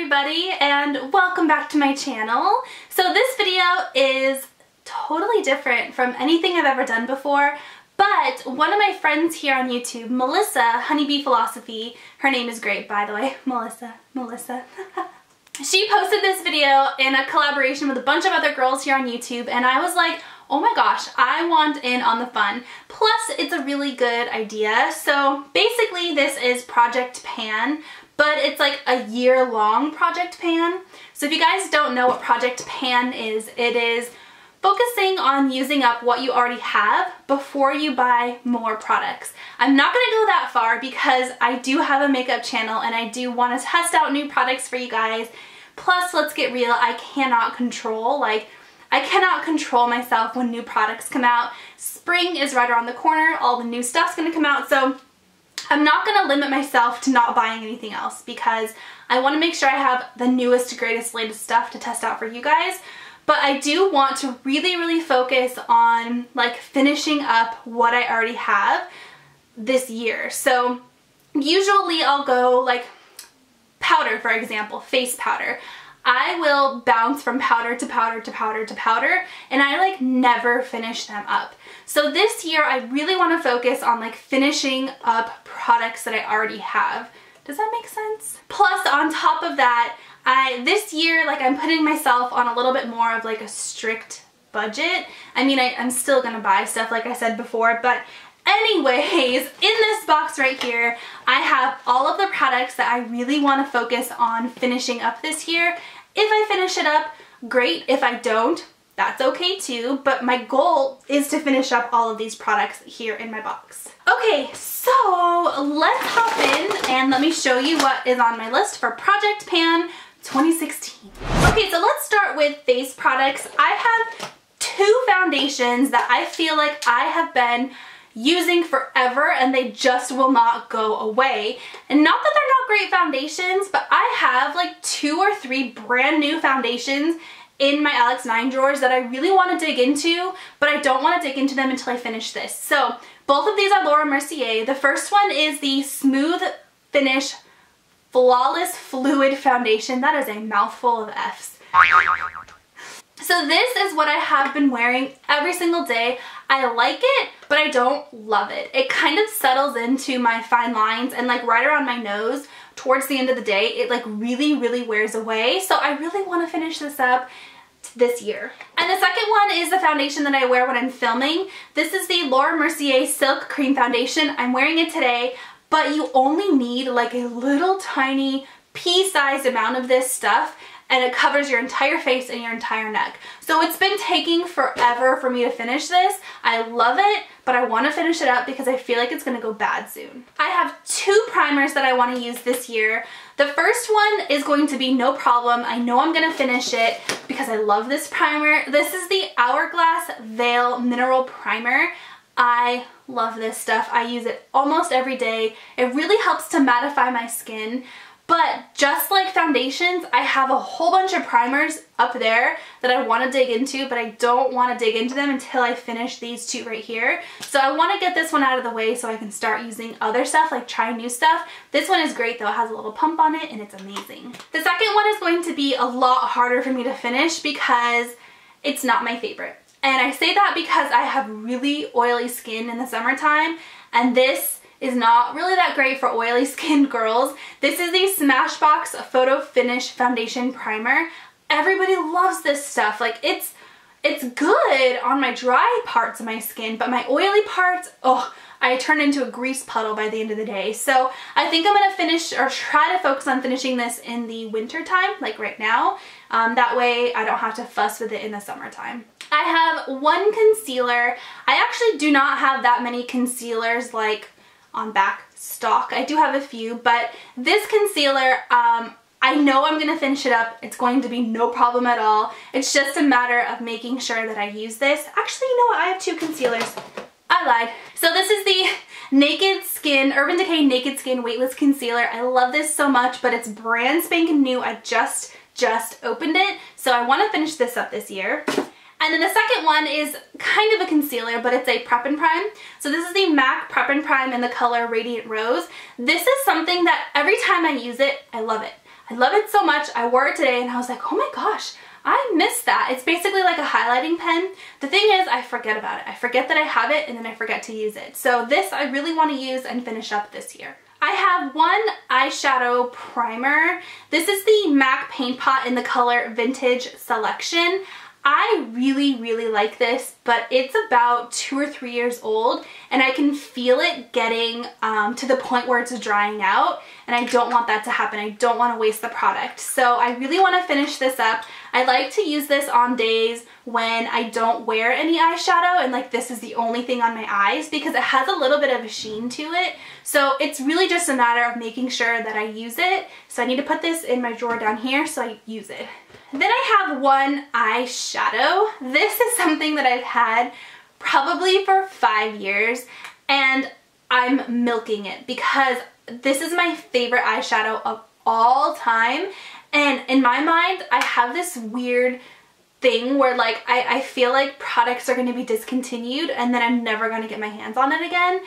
everybody, and welcome back to my channel. So this video is totally different from anything I've ever done before, but one of my friends here on YouTube, Melissa Honeybee Philosophy, her name is great by the way, Melissa. She posted this video in a collaboration with a bunch of other girls here on YouTube, and I was like, oh my gosh, I want in on the fun. Plus, it's a really good idea. So basically this is Project Pan, but it's like a year-long Project Pan. So if you guys don't know what Project Pan is, it is focusing on using up what you already have before you buy more products. I'm not going to go that far because I do have a makeup channel and I do want to test out new products for you guys. Plus, let's get real, I cannot control myself when new products come out. Spring is right around the corner, all the new stuff's gonna come out, so I'm not gonna limit myself to not buying anything else because I wanna make sure I have the newest, greatest, latest stuff to test out for you guys. But I do want to really, really focus on like finishing up what I already have this year. So usually I'll go like powder, for example, face powder. I will bounce from powder to powder to powder to powder, and I like never finish them up. So this year I really want to focus on like finishing up products that I already have. Does that make sense? Plus on top of that, this year like I'm putting myself on a little bit more of like a strict budget. I mean I'm still gonna buy stuff like I said before, but anyways, in this box right here, I have all of the products that I really want to focus on finishing up this year. If I finish it up, great. If I don't, that's okay too, but my goal is to finish up all of these products here in my box. Okay, so let's hop in and let me show you what is on my list for Project Pan 2016. Okay, so let's start with face products. I have two foundations that I feel like I have been using forever and they just will not go away. And not that they're not great foundations, but I have like 2 or 3 brand new foundations in my Alex 9 drawers that I really want to dig into, but I don't want to dig into them until I finish this. So both of these are Laura Mercier. The first one is the Smooth Finish Flawless Fluid Foundation. That is a mouthful of F's. So this is what I have been wearing every single day. I like it, but I don't love it. It kind of settles into my fine lines and like right around my nose towards the end of the day, it like really, really wears away. So I really want to finish this up this year. And the second one is the foundation that I wear when I'm filming. This is the Laura Mercier Silk Cream Foundation. I'm wearing it today, but you only need like a little tiny pea-sized amount of this stuff, and it covers your entire face and your entire neck. So it's been taking forever for me to finish this. I love it, but I want to finish it up because I feel like it's going to go bad soon. I have 2 primers that I want to use this year. The first one is going to be No Problem. I know I'm going to finish it because I love this primer. This is the Hourglass Veil Mineral Primer. I love this stuff. I use it almost every day. It really helps to mattify my skin. But just like foundations, I have a whole bunch of primers up there that I want to dig into, but I don't want to dig into them until I finish these 2 right here. So I want to get this one out of the way so I can start using other stuff, like try new stuff. This one is great though. It has a little pump on it and it's amazing. The second one is going to be a lot harder for me to finish because it's not my favorite. And I say that because I have really oily skin in the summertime, and this is not really that great for oily skinned girls. This is the Smashbox Photofinish Foundation Primer. Everybody loves this stuff. Like it's good on my dry parts of my skin, but my oily parts, oh, I turn into a grease puddle by the end of the day. So I think I'm gonna finish or try to focus on finishing this in the winter time, like right now. That way I don't have to fuss with it in the summertime. I have 1 concealer. I actually do not have that many concealers like on back stock. I do have a few, but this concealer, I know I'm gonna finish it up. It's going to be no problem at all. It's just a matter of making sure that I use this. Actually, you know what? I have 2 concealers. I lied. So this is the Naked Skin, Urban Decay Naked Skin Weightless Concealer. I love this so much, but it's brand spanking new. I just opened it, so I want to finish this up this year. And then the second one is kind of a concealer, but it's a Prep + Prime. So this is the MAC Prep + Prime in the color Radiant Rose. This is something that every time I use it, I love it. I love it so much. I wore it today and I was like, oh my gosh, I missed that. It's basically like a highlighting pen. The thing is, I forget about it. I forget that I have it and then I forget to use it. So this I really want to use and finish up this year. I have one eyeshadow primer. This is the MAC Paint Pot in the color Vintage Selection. I really like this, but it's about 2 or 3 years old and I can feel it getting to the point where it's drying out, and I don't want that to happen. I don't want to waste the product. So I really want to finish this up. I like to use this on days when I don't wear any eyeshadow and like this is the only thing on my eyes, because it has a little bit of a sheen to it. So it's really just a matter of making sure that I use it. So I need to put this in my drawer down here so I use it. Then I have one eyeshadow. This is something that I've had probably for 5 years and I'm milking it because this is my favorite eyeshadow of all time. And in my mind, I have this weird thing where like I feel like products are going to be discontinued and then I'm never going to get my hands on it again.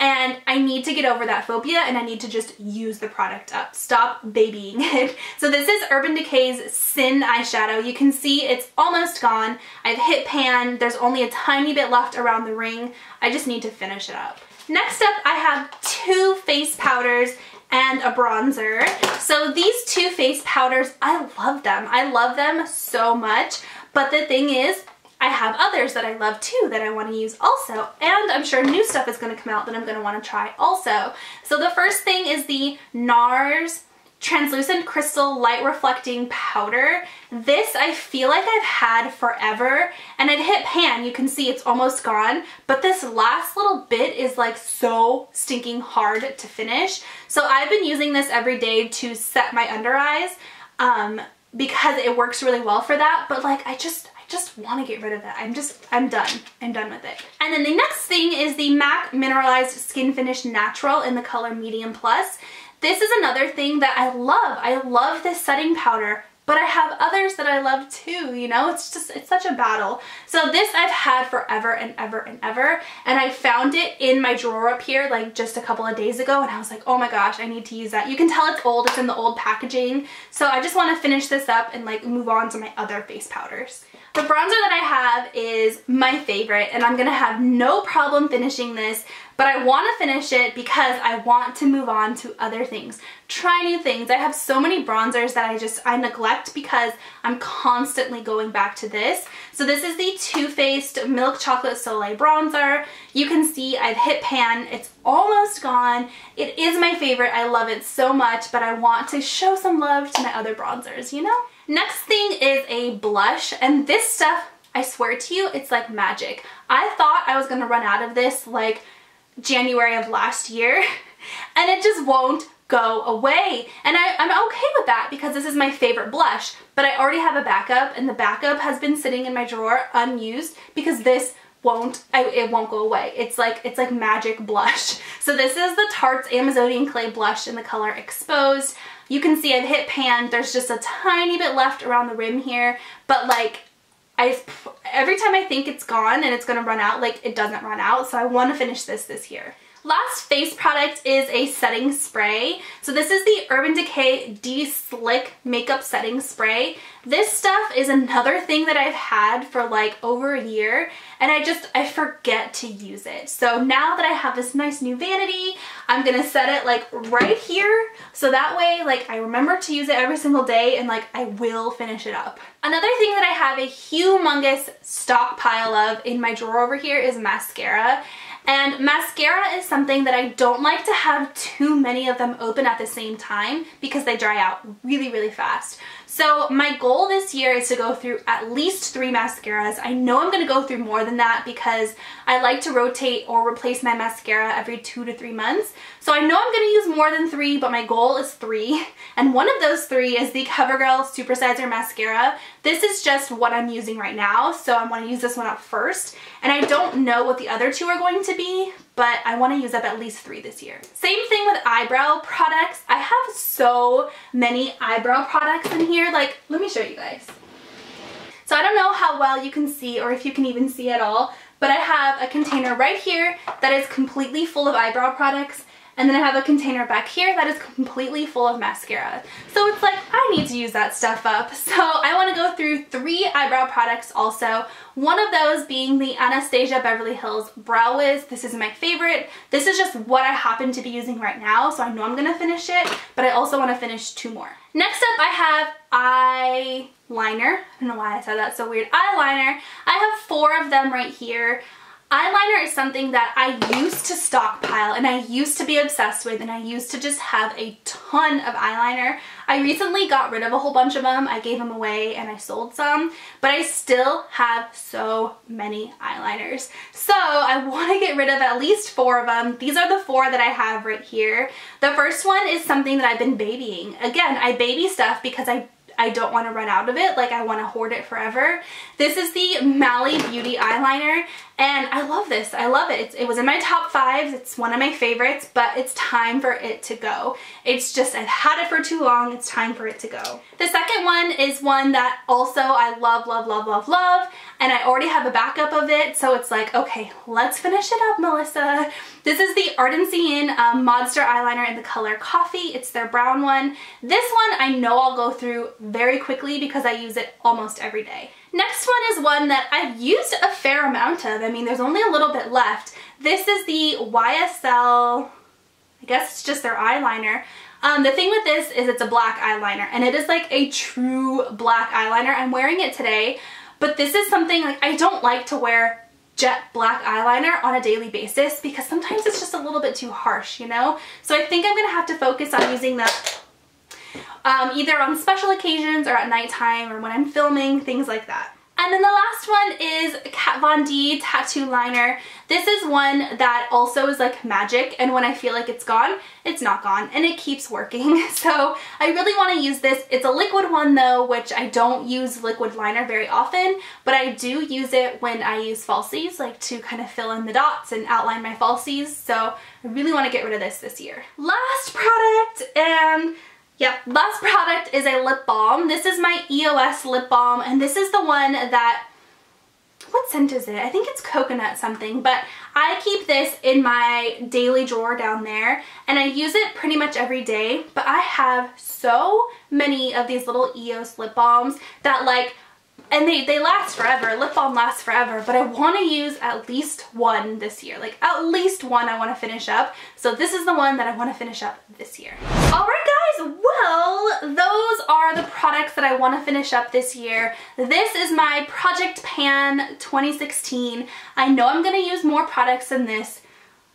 And I need to get over that phobia and I need to just use the product up. Stop babying it. So this is Urban Decay's Sin eyeshadow. You can see it's almost gone. I've hit pan. There's only a tiny bit left around the ring. I just need to finish it up. Next up, I have two face powders and a bronzer. So these two face powders, I love them. I love them so much. But the thing is, I have others that I love too that I want to use also, and I'm sure new stuff is going to come out that I'm going to want to try also. So the first thing is the NARS Translucent Crystal Light Reflecting Powder. This I feel like I've had forever, and I've hit pan. You can see it's almost gone, but this last little bit is like so stinking hard to finish. So I've been using this every day to set my under eyes because it works really well for that, but like I just want to get rid of it. I'm done. I'm done with it. And then the next thing is the MAC Mineralized Skinfinish Natural in the color Medium Plus. This is another thing that I love. I love this setting powder, but I have others that I love too, you know? It's just, it's such a battle. So this I've had forever and ever and ever, and I found it in my drawer up here like just a couple of days ago, and I was like, oh my gosh, I need to use that. You can tell it's old, it's in the old packaging. So I just want to finish this up and like move on to my other face powders. The bronzer that I have is my favorite, and I'm going to have no problem finishing this, but I want to finish it because I want to move on to other things. Try new things. I have so many bronzers that I neglect because I'm constantly going back to this. So this is the Too Faced Milk Chocolate Soleil bronzer. You can see I've hit pan. It's almost gone. It is my favorite. I love it so much, but I want to show some love to my other bronzers, you know? Next thing is a blush, and this stuff, I swear to you, it's like magic. I thought I was going to run out of this like January of last year, and it just won't go away. And I'm okay with that because this is my favorite blush, but I already have a backup, and the backup has been sitting in my drawer unused because this it won't go away. It's like magic blush. So this is the Tarte's Amazonian Clay blush in the color Exposed. You can see I've hit pan. There's just a tiny bit left around the rim here, but like every time I think it's gone and it's gonna run out, like it doesn't run out. So I want to finish this year. Last face product is a setting spray. So this is the Urban Decay D-Slick Makeup Setting Spray. This stuff is another thing that I've had for like over a year, and I forget to use it. So now that I have this nice new vanity, I'm gonna set it like right here, so that way like I remember to use it every single day and like I will finish it up. Another thing that I have a humongous stockpile of in my drawer over here is mascara. And mascara is something that I don't like to have too many of them open at the same time because they dry out really fast. So my goal this year is to go through at least 3 mascaras. I know I'm going to go through more than that because I like to rotate or replace my mascara every 2 to 3 months. So I know I'm going to use more than 3, but my goal is 3. And one of those 3 is the CoverGirl Super Sizer Mascara. This is just what I'm using right now, so I want to use this one up first. And I don't know what the other 2 are going to be, but I want to use up at least 3 this year. Same thing with eyebrow products. I have so many eyebrow products in here. Like, let me show you guys. So I don't know how well you can see or if you can even see at all, but I have a container right here that is completely full of eyebrow products. And then I have a container back here that is completely full of mascara. So it's like, I need to use that stuff up. So I want to go through 3 eyebrow products also. One of those being the Anastasia Beverly Hills Brow Wiz. This is my favorite. This is just what I happen to be using right now, so I know I'm going to finish it, but I also want to finish 2 more. Next up, I have eyeliner. I don't know why I said that, so weird. Eyeliner. I have 4 of them right here. Eyeliner is something that I used to stockpile and I used to be obsessed with and I used to just have a ton of eyeliner. I recently got rid of a whole bunch of them. I gave them away and I sold some, but I still have so many eyeliners. So I want to get rid of at least 4 of them. These are the 4 that I have right here. The first one is something that I've been babying. Again, I baby stuff because I don't want to run out of it. Like, I want to hoard it forever. This is the Mally Beauty eyeliner, and I love this. I love it. It was in my top 5s. It's one of my favorites, but it's time for it to go. It's just, I've had it for too long. It's time for it to go. The second one is one that also I love, love, love, love, love, and I already have a backup of it, so it's like, okay, let's finish it up, Melissa. This is the Ardency Inn Modster eyeliner in the color Coffee. It's their brown one. This one I know I'll go through very quickly because I use it almost every day. Next one is one that I've used a fair amount of. I mean, there's only a little bit left. This is the YSL, I guess it's just their eyeliner. The thing with this is it's a black eyeliner, and it is like a true black eyeliner. I'm wearing it today, but this is something, like, I don't like to wear jet black eyeliner on a daily basis because sometimes it's just a little bit too harsh, you know? So I think I'm gonna have to focus on using the either on special occasions or at nighttime or when I'm filming, things like that. And then the last one is Kat Von D Tattoo Liner. This is one that also is like magic, and when I feel like it's gone, it's not gone, and it keeps working. So I really want to use this. It's a liquid one though, which I don't use liquid liner very often, but I do use it when I use falsies, like to kind of fill in the dots and outline my falsies. So I really want to get rid of this year. Last product, and yep, last product is a lip balm. This is my EOS lip balm, and this is the one that, what scent is it? I think it's coconut something, but I keep this in my daily drawer down there, and I use it pretty much every day, but I have so many of these little EOS lip balms that, like, and they last forever. Lip balm lasts forever, but I want to use at least one this year. Like, at least one I want to finish up. So this is the one that I want to finish up this year. All right, guys. Well, those are the products that I want to finish up this year. This is my Project Pan 2016. I know I'm going to use more products than this.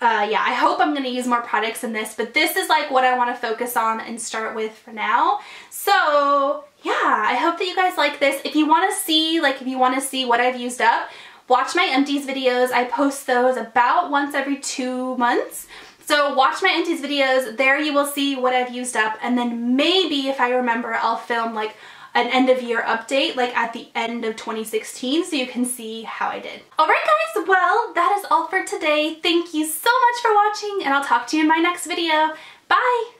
Yeah, I hope I'm going to use more products than this, but this is like what I want to focus on and start with for now. So yeah, I hope that you guys like this. If you want to see, like, if you want to see what I've used up, watch my empties videos. I post those about once every 2 months. So watch my empties videos. There you will see what I've used up, and then maybe if I remember, I'll film like an end of year update, like at the end of 2016, so you can see how I did. All right, guys, well, that is all for today. Thank you so much for watching, and I'll talk to you in my next video. Bye!